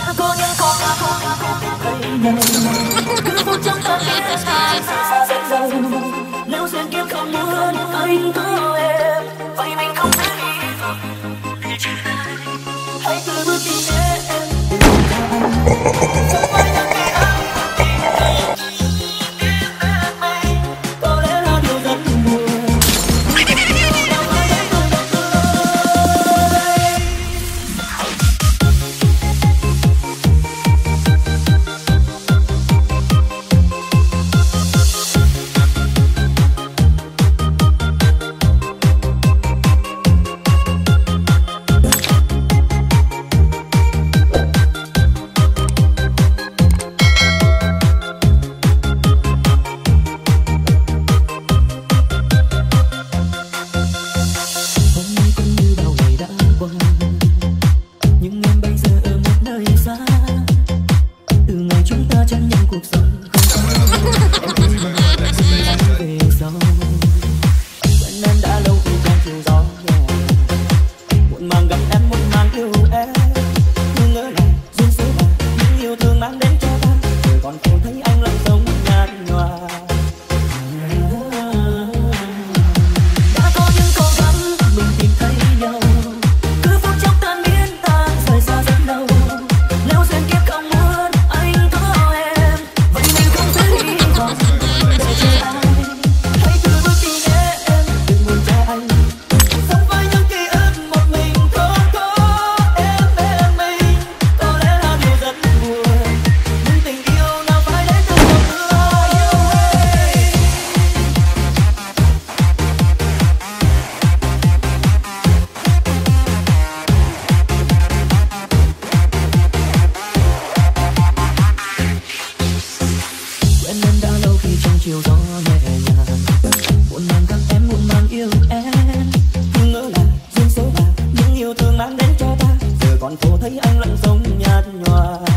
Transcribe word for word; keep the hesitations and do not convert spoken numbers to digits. Còn cô thấy anh lạnh sống nhạt nhòa.